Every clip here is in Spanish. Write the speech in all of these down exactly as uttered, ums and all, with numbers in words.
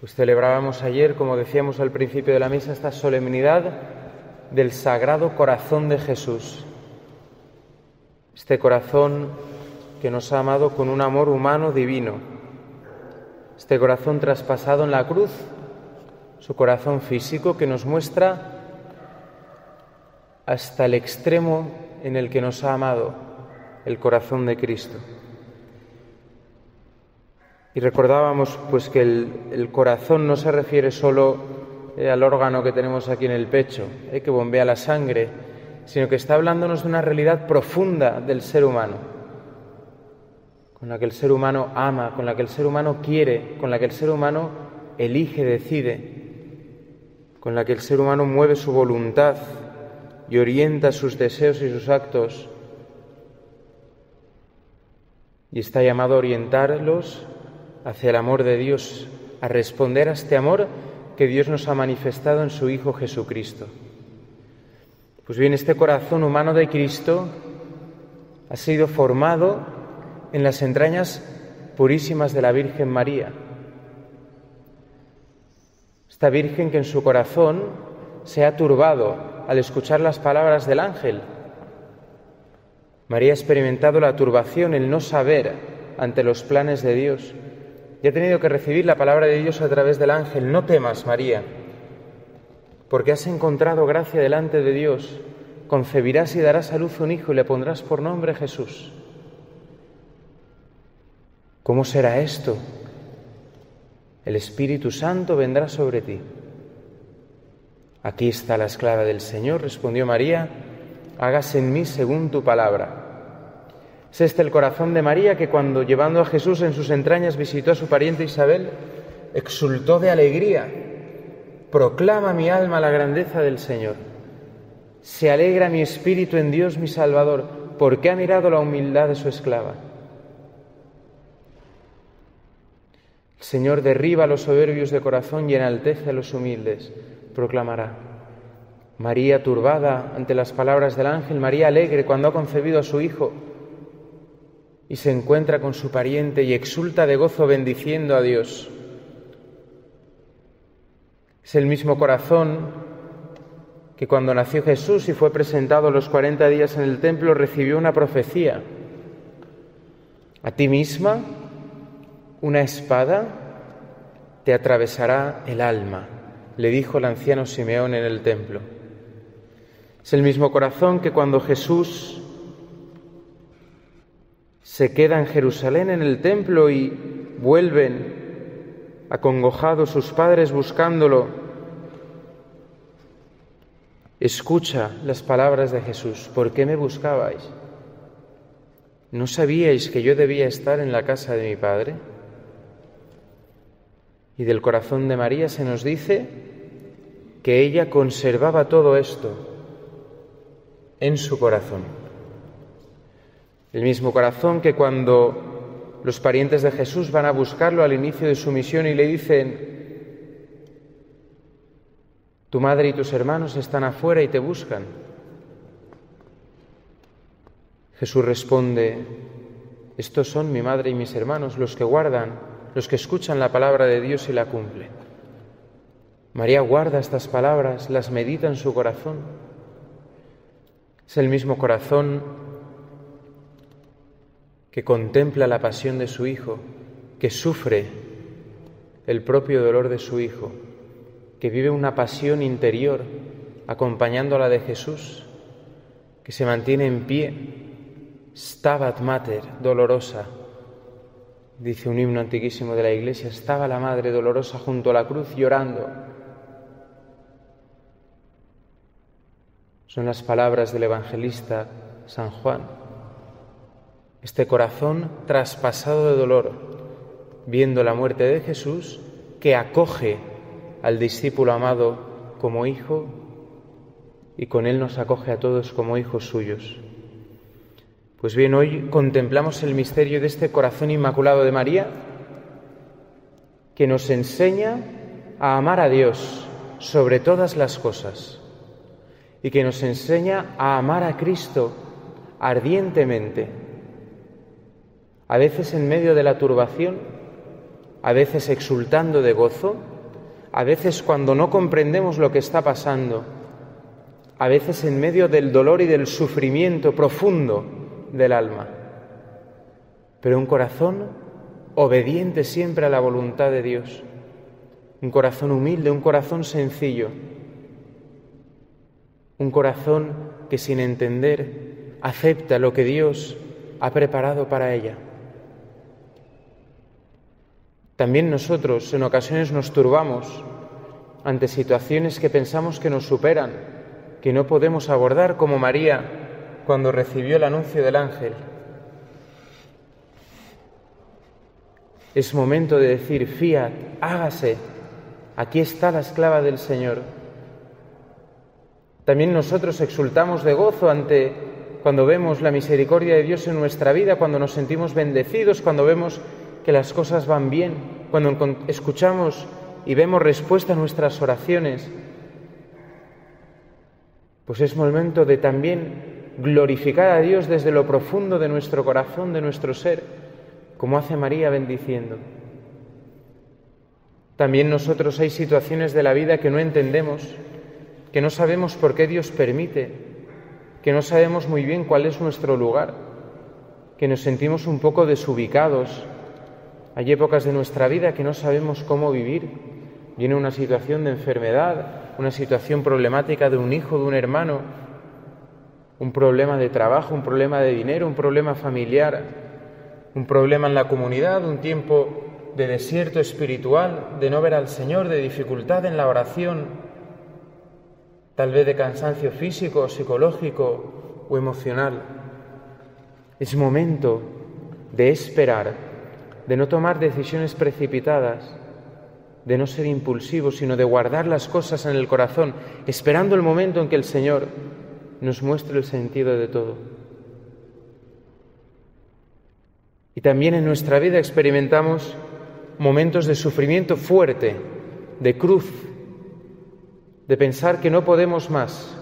Pues celebrábamos ayer, como decíamos al principio de la misa, esta solemnidad del Sagrado Corazón de Jesús. Este corazón que nos ha amado con un amor humano divino. Este corazón traspasado en la cruz, su corazón físico que nos muestra hasta el extremo en el que nos ha amado, el corazón de Cristo. Y recordábamos pues que el, el corazón no se refiere solo eh, al órgano que tenemos aquí en el pecho, eh, que bombea la sangre, sino que está hablándonos de una realidad profunda del ser humano, con la que el ser humano ama, con la que el ser humano quiere, con la que el ser humano elige, decide, con la que el ser humano mueve su voluntad y orienta sus deseos y sus actos, y está llamado a orientarlos hacia el amor de Dios, a responder a este amor que Dios nos ha manifestado en su Hijo Jesucristo. Pues bien, este corazón humano de Cristo ha sido formado en las entrañas purísimas de la Virgen María. Esta Virgen que en su corazón se ha turbado al escuchar las palabras del ángel. María ha experimentado la turbación, el no saber ante los planes de Dios. Y ha tenido que recibir la palabra de Dios a través del ángel. No temas, María, porque has encontrado gracia delante de Dios. Concebirás y darás a luz un hijo y le pondrás por nombre Jesús. ¿Cómo será esto? El Espíritu Santo vendrá sobre ti. Aquí está la esclava del Señor, respondió María, hágase en mí según tu palabra. Es este el corazón de María que cuando, llevando a Jesús en sus entrañas, visitó a su pariente Isabel, exultó de alegría. Proclama mi alma la grandeza del Señor. Se alegra mi espíritu en Dios mi Salvador, porque ha mirado la humildad de su esclava. El Señor derriba a los soberbios de corazón y enaltece a los humildes, proclamará. María turbada ante las palabras del ángel, María alegre cuando ha concebido a su hijo, y se encuentra con su pariente y exulta de gozo bendiciendo a Dios. Es el mismo corazón que cuando nació Jesús y fue presentado a los cuarenta días en el templo recibió una profecía. A ti misma una espada te atravesará el alma, le dijo el anciano Simeón en el templo. Es el mismo corazón que cuando Jesús se queda en Jerusalén, en el templo, y vuelven acongojados sus padres buscándolo. Escucha las palabras de Jesús. ¿Por qué me buscabais? ¿No sabíais que yo debía estar en la casa de mi Padre? Y del corazón de María se nos dice que ella conservaba todo esto en su corazón. El mismo corazón que cuando los parientes de Jesús van a buscarlo al inicio de su misión y le dicen, tu madre y tus hermanos están afuera y te buscan. Jesús responde, estos son mi madre y mis hermanos, los que guardan, los que escuchan la palabra de Dios y la cumplen. María guarda estas palabras, las medita en su corazón. Es el mismo corazón que contempla la pasión de su Hijo, que sufre el propio dolor de su Hijo, que vive una pasión interior acompañando a la de Jesús, que se mantiene en pie, Stabat Mater, dolorosa, dice un himno antiguísimo de la Iglesia, estaba la Madre dolorosa junto a la cruz llorando. Son las palabras del evangelista San Juan. Este corazón traspasado de dolor, viendo la muerte de Jesús, que acoge al discípulo amado como hijo y con él nos acoge a todos como hijos suyos. Pues bien, hoy contemplamos el misterio de este corazón inmaculado de María, que nos enseña a amar a Dios sobre todas las cosas y que nos enseña a amar a Cristo ardientemente. A veces en medio de la turbación, a veces exultando de gozo, a veces cuando no comprendemos lo que está pasando, a veces en medio del dolor y del sufrimiento profundo del alma, pero un corazón obediente siempre a la voluntad de Dios, un corazón humilde, un corazón sencillo, un corazón que sin entender acepta lo que Dios ha preparado para ella. También nosotros en ocasiones nos turbamos ante situaciones que pensamos que nos superan, que no podemos abordar, como María cuando recibió el anuncio del ángel. Es momento de decir: fiat, hágase, aquí está la esclava del Señor. También nosotros exultamos de gozo ante cuando vemos la misericordia de Dios en nuestra vida, cuando nos sentimos bendecidos, cuando vemos que las cosas van bien, cuando escuchamos y vemos respuesta a nuestras oraciones, pues es momento de también glorificar a Dios desde lo profundo de nuestro corazón, de nuestro ser, como hace María bendiciendo. También nosotros hay situaciones de la vida que no entendemos, que no sabemos por qué Dios permite, que no sabemos muy bien cuál es nuestro lugar, que nos sentimos un poco desubicados. Hay épocas de nuestra vida que no sabemos cómo vivir. Viene una situación de enfermedad, una situación problemática de un hijo, de un hermano, un problema de trabajo, un problema de dinero, un problema familiar, un problema en la comunidad, un tiempo de desierto espiritual, de no ver al Señor, de dificultad en la oración, tal vez de cansancio físico, psicológico o emocional. Es momento de esperar, de no tomar decisiones precipitadas, de no ser impulsivos, sino de guardar las cosas en el corazón, esperando el momento en que el Señor nos muestre el sentido de todo. Y también en nuestra vida experimentamos momentos de sufrimiento fuerte, de cruz, de pensar que no podemos más,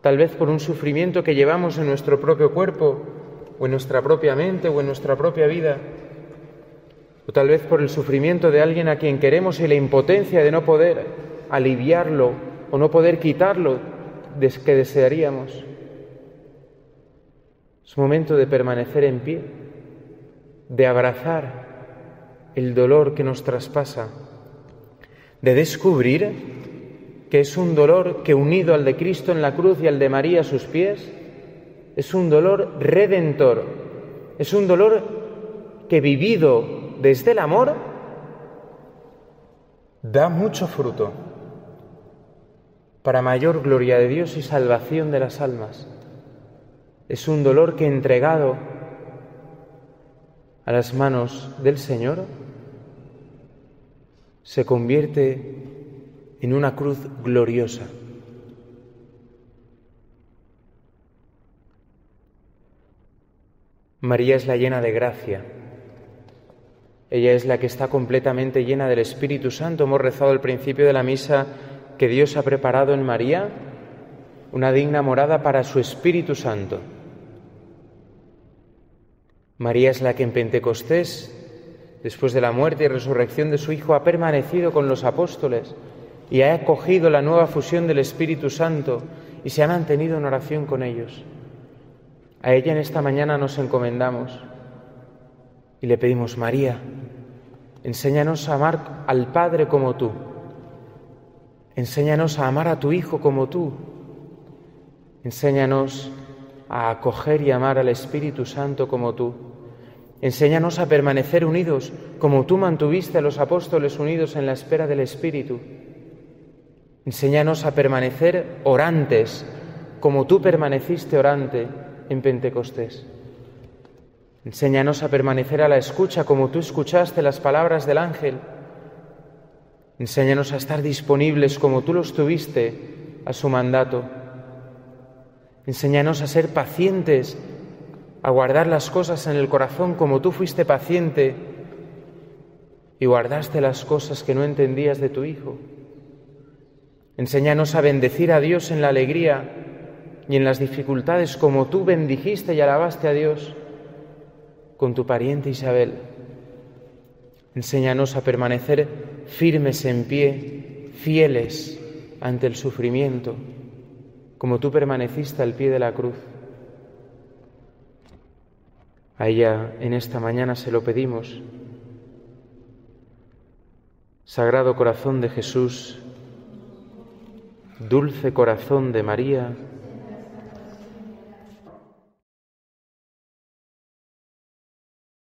tal vez por un sufrimiento que llevamos en nuestro propio cuerpo, o en nuestra propia mente, o en nuestra propia vida, o tal vez por el sufrimiento de alguien a quien queremos y la impotencia de no poder aliviarlo o no poder quitarlo que desearíamos. Es momento de permanecer en pie, de abrazar el dolor que nos traspasa, de descubrir que es un dolor que, unido al de Cristo en la cruz y al de María a sus pies, es un dolor redentor, es un dolor que, vivido desde el amor, da mucho fruto para mayor gloria de Dios y salvación de las almas. Es un dolor que, entregado a las manos del Señor, se convierte en una cruz gloriosa. María es la llena de gracia. Ella es la que está completamente llena del Espíritu Santo. Hemos rezado al principio de la misa que Dios ha preparado en María una digna morada para su Espíritu Santo. María es la que en Pentecostés, después de la muerte y resurrección de su Hijo, ha permanecido con los apóstoles y ha acogido la nueva fusión del Espíritu Santo y se ha mantenido en oración con ellos. A ella en esta mañana nos encomendamos y le pedimos: María, enséñanos a amar al Padre como tú. Enséñanos a amar a tu Hijo como tú. Enséñanos a acoger y amar al Espíritu Santo como tú. Enséñanos a permanecer unidos, como tú mantuviste a los apóstoles unidos en la espera del Espíritu. Enséñanos a permanecer orantes, como tú permaneciste orante en Pentecostés. Enséñanos a permanecer a la escucha, como tú escuchaste las palabras del ángel. Enséñanos a estar disponibles, como tú los tuviste a su mandato. Enséñanos a ser pacientes, a guardar las cosas en el corazón, como tú fuiste paciente y guardaste las cosas que no entendías de tu Hijo. Enséñanos a bendecir a Dios en la alegría y en las dificultades, como tú bendijiste y alabaste a Dios con tu pariente Isabel. Enséñanos a permanecer firmes en pie, fieles ante el sufrimiento, como tú permaneciste al pie de la cruz. A ella en esta mañana se lo pedimos. Sagrado Corazón de Jesús, dulce Corazón de María,